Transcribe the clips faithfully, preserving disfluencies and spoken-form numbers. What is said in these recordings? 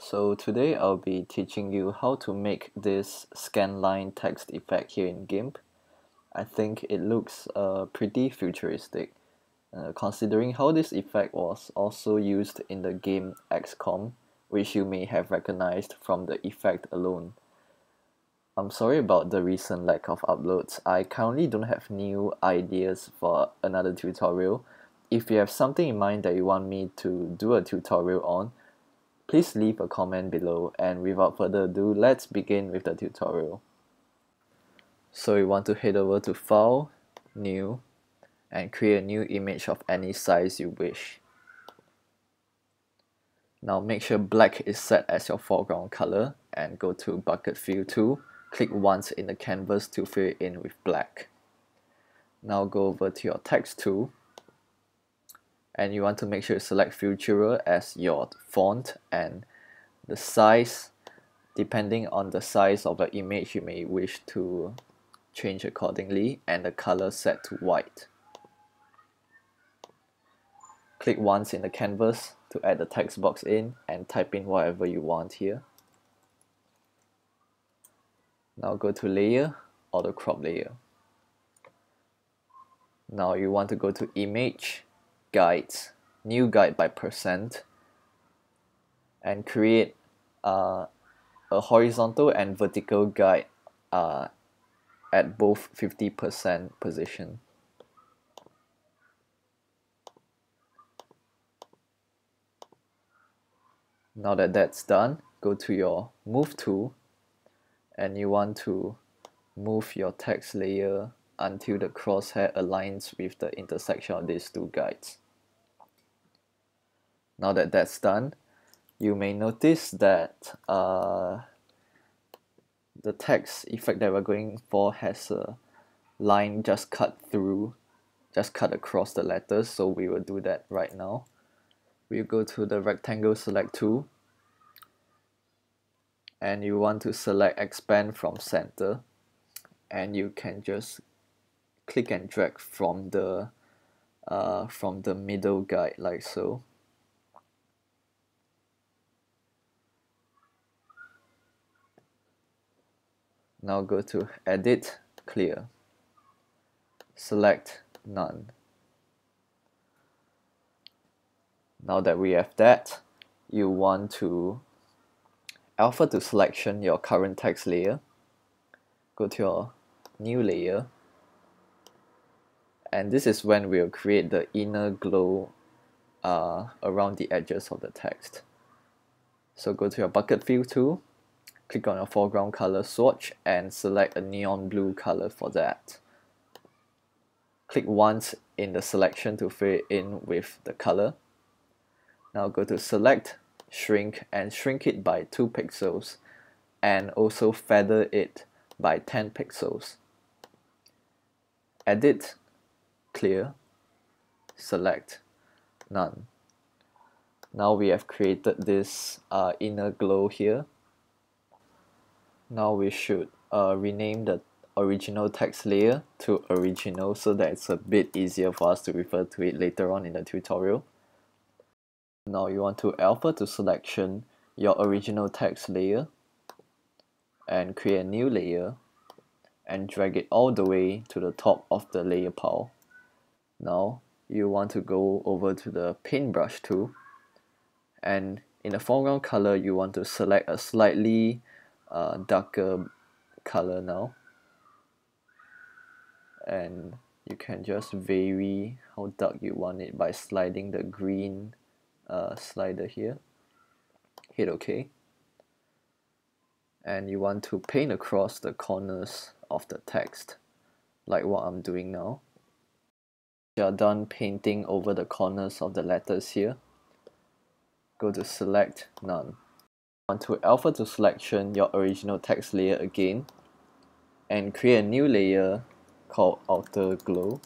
So today I'll be teaching you how to make this scanline text effect here in GIMP. I think it looks uh, pretty futuristic, uh, considering how this effect was also used in the game X COM, which you may have recognized from the effect alone. I'm sorry about the recent lack of uploads. I currently don't have new ideas for another tutorial. If you have something in mind that you want me to do a tutorial on, please leave a comment below, and without further ado, let's begin with the tutorial. So you want to head over to File, New, and create a new image of any size you wish. Now make sure black is set as your foreground color, and go to Bucket Fill Tool, click once in the canvas to fill it in with black. Now go over to your Text Tool, and you want to make sure you select Futura as your font, and the size, depending on the size of the image, you may wish to change accordingly, and the color set to white. Click once in the canvas to add the text box in, and type in whatever you want here. Now go to Layer, Auto Crop Layer. Now you want to go to Image, Guides, New Guide by Percent, and create uh, a horizontal and vertical guide uh, at both fifty percent position. Now that that's done, go to your Move tool, and you want to move your text layer until the crosshair aligns with the intersection of these two guides. Now that that's done, you may notice that uh, the text effect that we're going for has a line just cut through, just cut across the letters, so we will do that right now. We'll go to the Rectangle Select tool, and you want to select Expand from Center, and you can just click and drag from the uh, from the middle guide like so. Now go to Edit, Clear, select None. Now that we have that, you want to alpha to selection your current text layer, go to your New Layer, and this is when we'll create the inner glow uh, around the edges of the text. So go to your Bucket Fill tool, click on your foreground color swatch, and select a neon blue color for that. Click once in the selection to fill it in with the color. Now go to Select, Shrink, and shrink it by two pixels, and also feather it by ten pixels. Edit, Clear, select None. Now we have created this uh, inner glow here. Now we should uh, rename the original text layer to Original, so that it's a bit easier for us to refer to it later on in the tutorial. Now you want to alpha to selection your original text layer, and create a new layer, and drag it all the way to the top of the layer pile. Now you want to go over to the Paintbrush tool, and in the foreground color you want to select a slightly uh, darker color now, and you can just vary how dark you want it by sliding the green Uh, slider here. Hit OK, and you want to paint across the corners of the text like what I'm doing now. You are done painting over the corners of the letters here. Go to Select, None. You want to alpha to selection your original text layer again, and create a new layer called Outer Glow,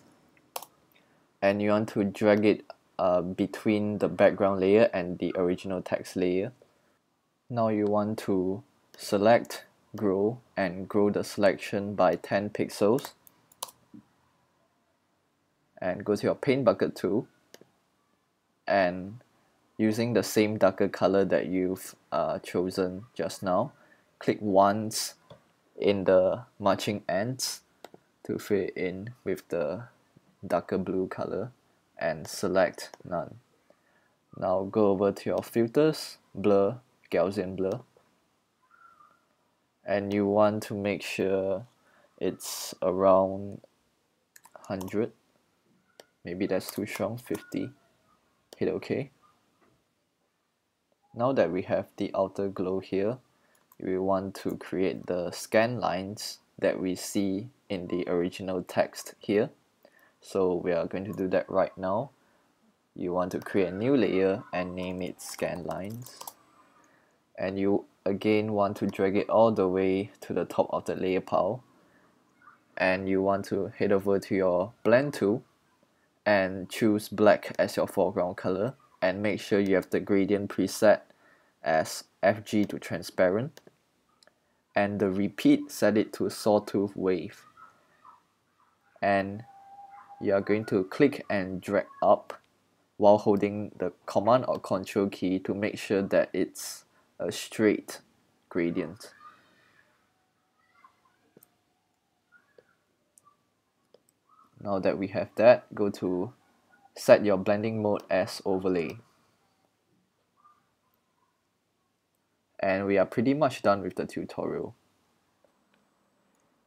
and you want to drag it Uh, between the background layer and the original text layer. Now you want to select, grow, and grow the selection by ten pixels, and go to your Paint Bucket tool, and using the same darker color that you've uh, chosen just now. Click once in the marching ants to fill in with the darker blue color and select none. Now go over to your filters, blur, Gaussian blur, and you want to make sure it's around one hundred, maybe that's too strong, fifty, hit OK. Now that we have the outer glow here, we want to create the scan lines that we see in the original text here. So we are going to do that right now. You want to create a new layer and name it scan lines. And you again want to drag it all the way to the top of the layer pile. And you want to head over to your blend tool and choose black as your foreground color, and make sure you have the gradient preset as F G to transparent, and the repeat, set it to sawtooth wave. And you are going to click and drag up while holding the command or control key to make sure that it's a straight gradient. Now that we have that, go to set your blending mode as overlay. And we are pretty much done with the tutorial.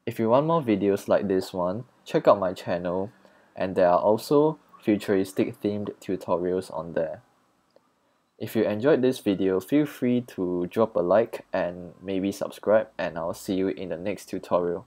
If you want more videos like this one, check out my channel, and there are also futuristic themed tutorials on there. If you enjoyed this video, feel free to drop a like and maybe subscribe, and I'll see you in the next tutorial.